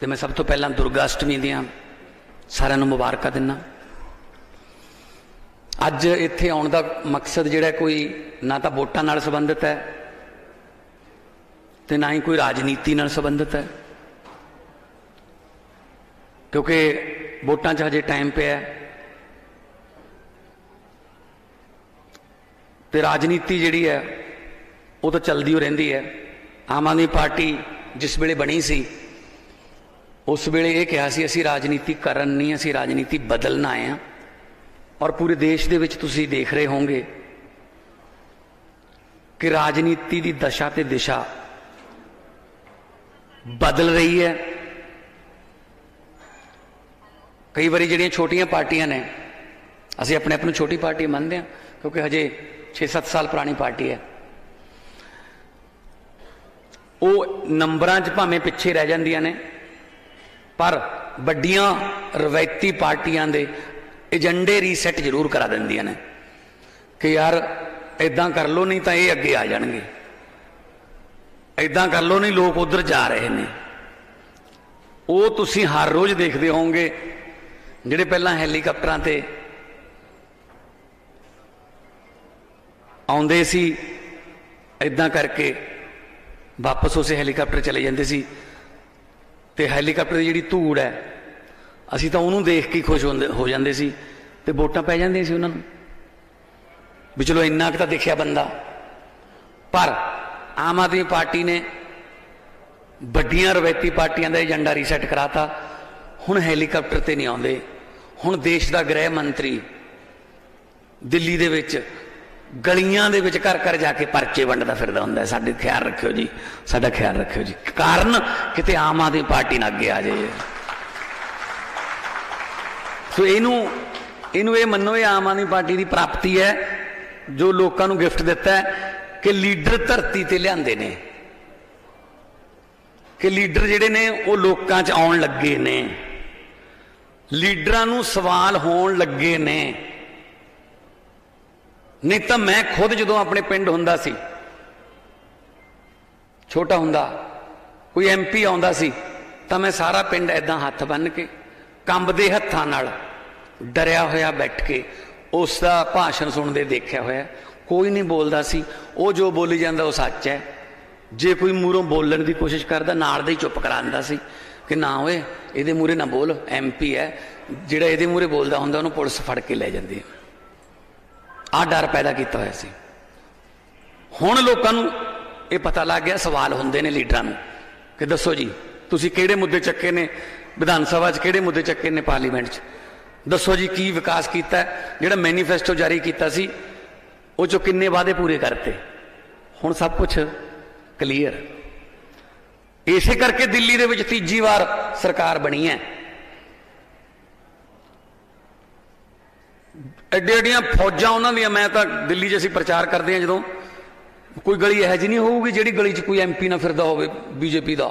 तो मैं सब तो पहला दुर्गा अष्टमी दियाँ सारिਆਂ ਨੂੰ ਮੁਬਾਰਕਾਂ ਦਿੰਦਾ। ਅੱਜ ਇੱਥੇ ਆਉਣ ਦਾ ਮਕਸਦ ਜਿਹੜਾ ਕੋਈ ਨਾ ਤਾਂ ਵੋਟਾਂ ਨਾਲ ਸੰਬੰਧਿਤ ਹੈ ਤੇ ਨਾ ਹੀ ਕੋਈ ਰਾਜਨੀਤੀ ਨਾਲ ਸੰਬੰਧਿਤ ਹੈ, क्योंकि ਵੋਟਾਂ 'ਚ ਹਜੇ ਟਾਈਮ ਪਿਆ ਹੈ ਤੇ ਰਾਜਨੀਤੀ ਜਿਹੜੀ ਹੈ ਉਹ ਤਾਂ ਚੱਲਦੀ ਹੋ ਰਹਿੰਦੀ ਹੈ। ਆਮ ਆਦਮੀ ਪਾਰਟੀ ਜਿਸ ਵੇਲੇ ਬਣੀ ਸੀ उस वेले ये कहा सी असी राजनीति करन नहीं, असी राजनीति बदलना आए हैं। और पूरे देश दे विच तुसी देख रहे होंगे कि राजनीति दी दशा ते दिशा बदल रही है। कई बारी जिहड़ियां छोटियां पार्टियां ने, असी अपने आप नूं छोटी पार्टी मानते हैं क्योंकि हजे 6-7 साल पुरानी पार्टी है, वो नंबरां 'च भावें पिछे रह जांदियां ने पर बड़ियां रवायती पार्टियां दे एजेंडे रीसैट जरूर करा दिंदियां ने कि यार इदां कर लो नहीं तो ये अगे आ जाएंगे, इदां कर लो नहीं लोग उधर जा रहे हैं। वो तुसीं हर रोज़ देखते होंगे जिहड़े पहलां हैलीकॉप्टरां ते आउंदे सी, इदां करके वापस उस हैलीकॉप्टर चले जाते सी ते हैलीकॉप्टर की जिहड़ी धूड़ है असी तो उन्होंने देख के खुश हो जाते सी ते वोटां पै जांदियां सी उन्हां नूं भी चलो इन्ना क तां दिखिआ बंदा। पर आम आदमी पार्टी ने वड्डियां रवायती पार्टियां दा एजेंडा रीसैट कराता। हुण हैलीकॉप्टर ते नहीं आउंदे, हुण देश दा गृह मंत्री दिल्ली दे विच गलियां दे विच घर घर जाके परचे वंडदा फिरदा हुंदा है, साडे ख्याल रखियो जी, साडा ख्याल रखियो जी। कारण किते आम आदमी पार्टी ना अगे आ जाए। सो इनू ये मन्नो ये आम आदमी पार्टी की प्राप्ति है जो लोगों को गिफ्ट दिता है कि लीडर धरती ते लिआंदे ने, कि लीडर जिहड़े ने वो लोकां च आउण लगे ने, लीडरां नूं सवाल होण लगे ने। नहीं तो मैं खुद जो अपने पिंड हुंदा सी, छोटा हुंदा कोई MP आउंदा सी तां मैं सारा पिंड ऐदां हत्थ बन के कंबदे हत्थां नाल डरिया होया बैठ के उसका भाषण सुनदे देखिया होया। कोई नहीं बोलदा सी, वो जो बोली जांदा वो सच है। जे कोई मूरों बोलण की कोशिश करदा नाल दे चुप करांदा सी कि ना ओए इहदे मूहरे ना बोल, MP है, जिहड़ा इहदे मूहरे बोलदा हुंदा उहनूं पुलिस फड़ के लै जांदी है। आ डर पैदा किया होया सी। हुण लोकां नूं ये पता लग गया, सवाल हुंदे ने लीडरां नूं कि दसो जी तुसीं किहड़े मुद्दे चक्के ने विधानसभा 'च, किहड़े मुद्दे चक्के ने पार्लीमेंट 'च, दसो जी की विकास कीता है, जिहड़ा मैनीफेस्टो जारी कीता सी उह 'चों किन्ने वादे पूरे करते। हुण सब कुछ क्लीयर। इसे करके दिल्ली दे विच 3जी वार सरकार बणी है। एड्डी एड्डियां फौजां उन्हां दियां, मैं तां दिल्ली 'च असीं प्रचार करदे हां, जदों कोई गली इहो जी नहीं होऊगी जिहड़ी गली 'च कोई MP ना फिरदा होवे BJP दा।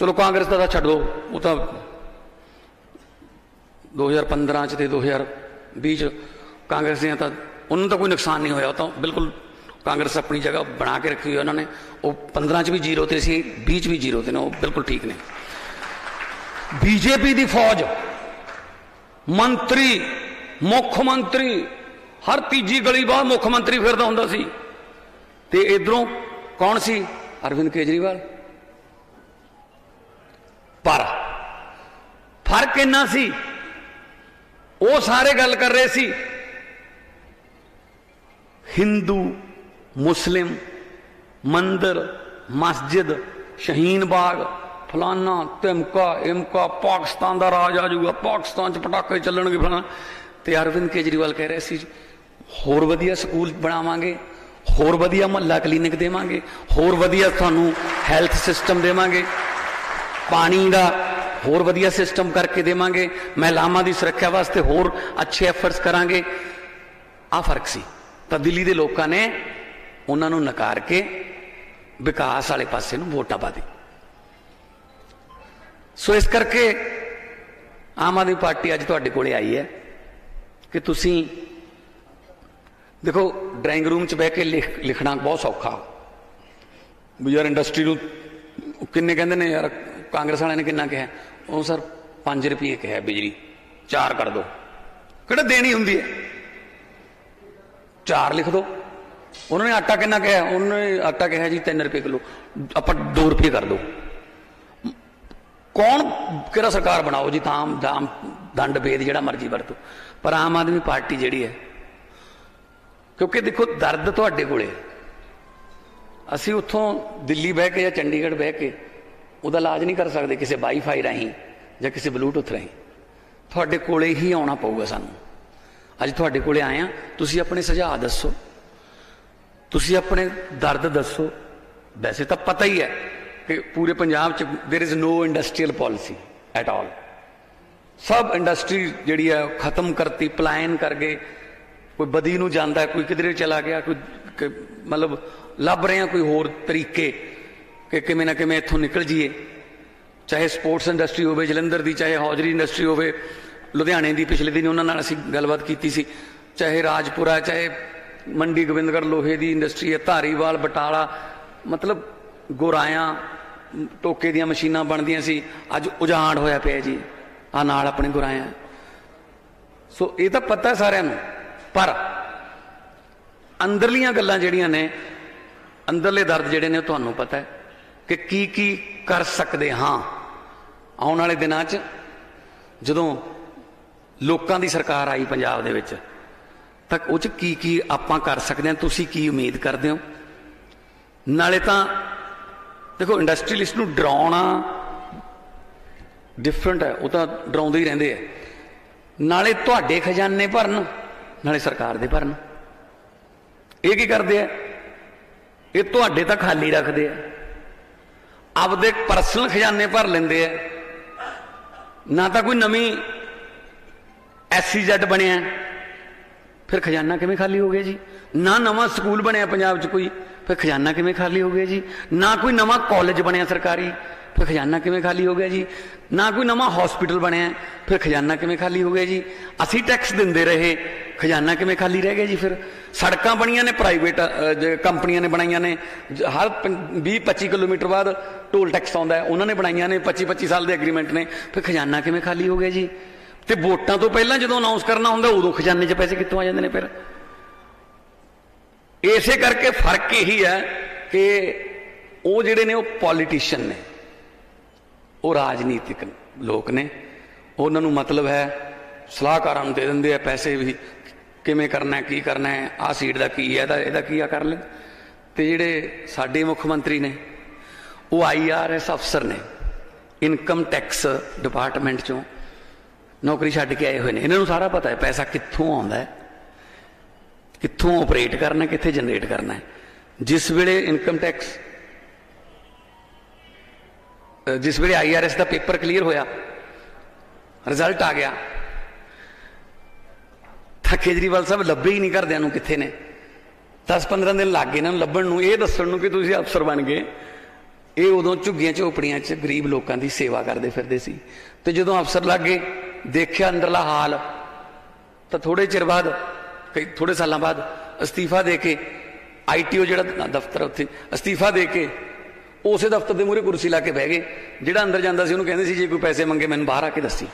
चलो कांग्रेस दा छड्डो, वो तां 2015 'च ते 2020 'च कांग्रेस दियां तां उन्हां दा कोई नुकसान नहीं होया, तां बिल्कुल कांग्रेस अपनी जगह बना के रखी होई उन्हां ने। वो 15 'च भी 0 ते सी, 20 'च भी 0 ते ने, बिल्कुल ठीक ने। BJP दी फौज मंत्री मुख्यमंत्री हर 3जी गली बाद मुख्यमंत्री फिरदा हुंदा सी ते इधरों कौन सी अरविंद केजरीवाल। पर फर्क इन्ना सी, वो सारे गल कर रहे सी हिंदू मुस्लिम मंदिर मस्जिद शहीन बाग फलाना तिमका इमका, पाकिस्तान का राज आ जाऊगा, पाकिस्तान च पटाके चलणगे फलाना। तो अरविंद केजरीवाल कह रहे सी होर वधिया स्कूल बनावांगे, होर वधिया महला क्लीनिक देवांगे, होर वधिया थानू हैल्थ सिस्टम देवांगे, पानी का होर वधिया सिस्टम करके देवांगे, महिलावां दी सुरक्षा वास्ते होर अच्छे एफर्ट्स करांगे। आ फर्क सी। तो दिल्ली दे लोकां ने उन्हां नूं नकार के विकास वाले पासे नूं वोटां पा दी। सो इस करके आम आदमी पार्टी अज तुहाडे कोले आई है कि तुसी देखो ड्राइंग रूम च बह के लिखना बहुत सौखा, भी यार इंडस्ट्री को किन्ने कहते हैं यार कांग्रेस वाले ने कितना कहा? वो सर 5 रुपये कहा, बिजली 4 कर दो। कहते देनी होंगी है 4 लिख दो। उन्होंने आटा कितना कहा? उन्होंने आटा कहा जी 3 रुपये किलो, आप 2 रुपये कर दो। कौन केड़ा सरकार बनाओ जी, ताम दाम दंड भेद जिहड़ा मर्जी वरतो, पर आम आदमी पार्टी जिहड़ी है, क्योंकि देखो दर्द तुहाडे कोले, असीं उत्थों दिल्ली बह के या चंडीगढ़ बह के उहदा इलाज नहीं कर सकदे किसी वाईफाई राहीं जां किसी बलूटूथ राहीं, तुहाडे कोले ही आउणा पऊगा सानूं। अज तुहाडे कोले आए हां, तुसीं अपने सुझाअ दस्सो, तुसीं अपने दर्द दस्सो। वैसे तो पता ही है कि पूरे पंजाब च there is no industrial policy at all, सब इंडस्ट्री जिहड़ी है खत्म करती, पलायन कर गए। कोई बदी नूं जांदा है, कोई किधरे चला गया, कोई मतलब लभ रहे हैं कोई होर तरीके कि किवें ना किवें इत्थों निकल जाइए। चाहे स्पोर्ट्स इंडस्ट्री होवे जलंधर दी, चाहे हौजरी इंडस्ट्री होवे लुधियाणे दी, पिछले दिन उन्हां नाल असीं गलबात कीती सी, चाहे राजपुरा, चाहे मंडी गोबिंदगढ़ लोहे की इंडस्ट्री है, धारीवाल, बटाला, मतलब गोराया टोके दीआं मशीनां बनदियां सी, अज उजाड़ होया पिया जी आ नाल अपने गोराया। सो ये तो पता है सारिआं नूं, पर अंदरलियां गल्लां जिहड़ियां ने, अंदरले दर्द जिहड़े ने तुहानूं पता है कि की कर सकदे हां। आउण वाले दिनां च जदों लोकां दी सरकार आई पंजाब दे विच, तक उच की आपां कर सकदे हां, तुसीं की उम्मीद करदे हो? नाले तां देखो इंडस्ट्रीलिस्ट नूं डराउणा डिफरेंट है, वो तो डराउंदे ही रहिंदे है, नाले तुहाडे खजाने भरन, नाले सरकार दे भरन। ये की करदे आ? ये तुहाडे तां खाली रखदे आ, आपदे परसनल खजाने भर लैंदे आ। ना तां कोई नवीं SEZ बणिया, फिर खजाना किवें खाली हो गया जी? ना नवा स्कूल बनया पंजाब च कोई, फिर खजाना किवें खाली हो गया जी? ना कोई नवा कॉलेज बनया सरकारी, फिर खजाना किवें खाली हो गया जी? ना कोई नवा हॉस्पिटल बनया, फिर खजाना किवें खाली हो गया जी? असीं टैक्स दिंदे रहे, खजाना किवें खाली रह गया जी? फिर सड़कां बणियां ने, प्राइवेट कंपनियां ने बनाइयां ने, हर 20-25 किलोमीटर बाद टोल टैक्स आउंदा है, उन्होंने बनाइयां ने, 25-25 साल के एग्रीमेंट ने, फिर खजाना किवें खाली हो गया जी? तो वोटां तो पहलां जदों अनाउंस करना हुंदा उदों खजाने 'च पैसे कित्थों आ जांदे ने? फिर इसे करके फर्क यही है कि वो जिहड़े ने वो पॉलीटिशियन ने, वो राजनीतिक लोग ने, उन्हां नूं मतलब है सलाहकारां नूं दे दिंदे आ पैसे भी, किवें करना की करना है, आ सीट दा की है, इहदा की आ कर ले। ते जिहड़े साडे मुख्यमंत्री ने वो IRS अफसर ने, इनकम टैक्स डिपार्टमेंट चों नौकरी छड्ड के आए हुए हैं, इन्हों सारा पता है पैसा कित्थों आता है, कित्थों ऑपरेट करना, कित्थे जनरेट करना है। जिस वेले इनकम टैक्स, जिस वेले IRS का पेपर क्लीयर होया, रिजल्ट आ गया, तो केजरीवाल साहब लभे ही नहीं करदे नूं कित्थे ने। 10-15 दिन लग गए इन्होंने लभण नूं, ये दस्सण नूं कि तुसीं अफसर बन गए। ये उदों झुग्गियां झोपड़ियां च गरीब लोगों की सेवा करते फिरदे सी, ते जदों अफसर लग गए, देखिया अंदरला हाल, तो थोड़े चिर बाद, कई थोड़े सालों बाद अस्तीफा दे के, ITO जिहड़ा दफ्तर उत्थे अस्तीफा दे के उस दफ्तर के मूहरे कुर्सी ला के बह गए। जिहड़ा अंदर जांदा सी उहनूं कहिंदे सी जे कोई पैसे मंगे मैनूं बाहर आके दस्सी।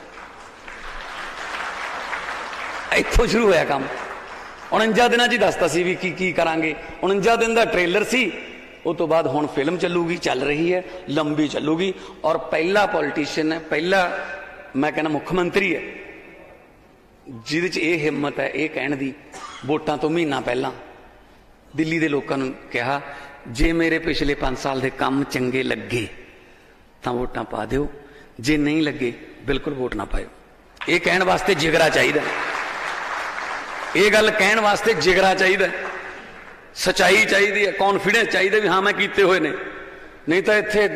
इत्थों शुरू होया काम। 49 दिनां 'च ही दसता सी भी की करांगे। 49 दिन का ट्रेलर सी, उस तो बाद हुण फिल्म चलूगी, चल रही है, लंबी चलूगी। और पहला पॉलिटिशियन है, पहला मैं कहना मुख्यमंत्री है जिहदे च यह हिम्मत है यह कहण दी, वोटां तो महीना पहलां दिल्ली दे लोकां नूं कहा, जे मेरे पिछले 5 साल दे काम चंगे लगे तां वोटां पा दिओ, जे नहीं लगे बिल्कुल वोट ना पाओ। यह कहण वास्ते जिगरा चाहीदा, यह गल कहण वास्ते जिगरा चाहीदा, सच्चाई चाहीदी है, कॉन्फिडेंस चाहीदा भी हाँ मैं कीते होए ने। नहीं तो इत्थे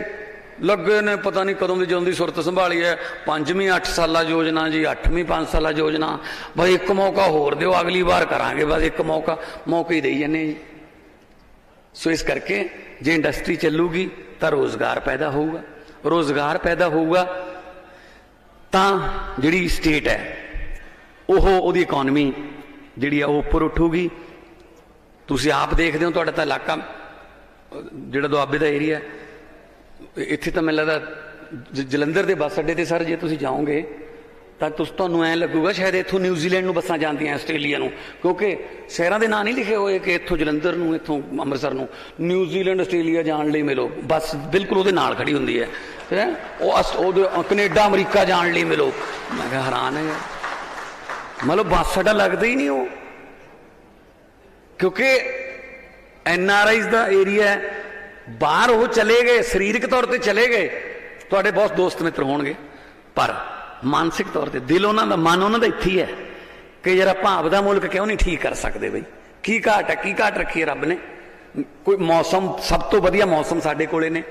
लगे ने पता नहीं कदों की जिंदी सुरत संभाली है, 5वीं 8 साला योजना जी, 8वीं 5 साला योजना, भाई एक मौका होर दो, अगली बार करांगे, बस एक मौके ही देई जाने। सो इस करके जे इंडस्ट्री चलूगी तो रोजगार पैदा होगा, रोजगार पैदा होगा तो जिहड़ी स्टेट है ओहदी इकोनॉमी जिहड़ी उपर उठूगी। तुसीं आप देखदे हो, तुहाडा तां इलाका जिहड़ा दोआबे दा एरिया, इत्थे तो मैं लगता ਜਲੰਧਰ ਦੇ ਬੱਸ ਅੱਡੇ ਤੇ ਸਰ ਜੇ ਤੁਸੀਂ ਜਾਓਗੇ ਤਾਂ ਤੁਹਾਨੂੰ ਐ ਲੱਗੂਗਾ ਸ਼ਾਇਦ ਇੱਥੋਂ ਨਿਊਜ਼ੀਲੈਂਡ ਨੂੰ ਬੱਸਾਂ ਜਾਂਦੀਆਂ ਆਸਟ੍ਰੇਲੀਆ ਨੂੰ, ਕਿਉਂਕਿ ਸ਼ਹਿਰਾਂ ਦੇ ਨਾਂ ਨਹੀਂ ਲਿਖੇ ਹੋਏ ਕਿ ਇੱਥੋਂ ਜਲੰਧਰ ਨੂੰ ਇੱਥੋਂ ਅੰਮ੍ਰਿਤਸਰ ਨੂੰ ਨਿਊਜ਼ੀਲੈਂਡ ਆਸਟ੍ਰੇਲੀਆ ਜਾਣ ਲਈ ਮਿਲੋ, ਬੱਸ ਬਿਲਕੁਲ ਉਹਦੇ ਨਾਲ ਖੜੀ ਹੁੰਦੀ ਹੈ। ਉਹ ਕੈਨੇਡਾ ਅਮਰੀਕਾ ਜਾਣ ਲਈ ਮਿਲੋ। ਮੈਂ ਕਿਹਾ ਹੈਰਾਨ ਹੈ ਮਤਲਬ ਬੱਸ ਅੱਡਾ ਲੱਗਦਾ ਹੀ ਨਹੀਂ ਉਹ, क्योंकि NRIs का एरिया है। बाहर वो चले गए, शरीरक तौर पर चले गए, थोड़े बहुत दोस्त मित्र होंगे, पर मानसिक तौर पर दिल उन्होंने मन उन्होंने इत्थे है कि यार आप आपदा मुल्क क्यों नहीं ठीक कर सकते बई, की घाट रखी है रब ने। कोई मौसम सब तो वधिया मौसम साडे कोले ने,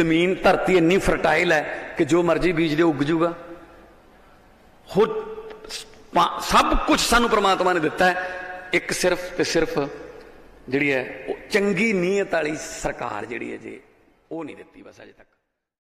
जमीन धरती इन्नी फर्टाइल है कि जो मर्जी बीज दे उग जूगा। खुद सब कुछ सानू परमात्मा ने दिता है, एक सिर्फ तो सिर्फ जी है चंगी नीयत वाली सरकार जी है जी वो नहीं दिती बस अजे तक।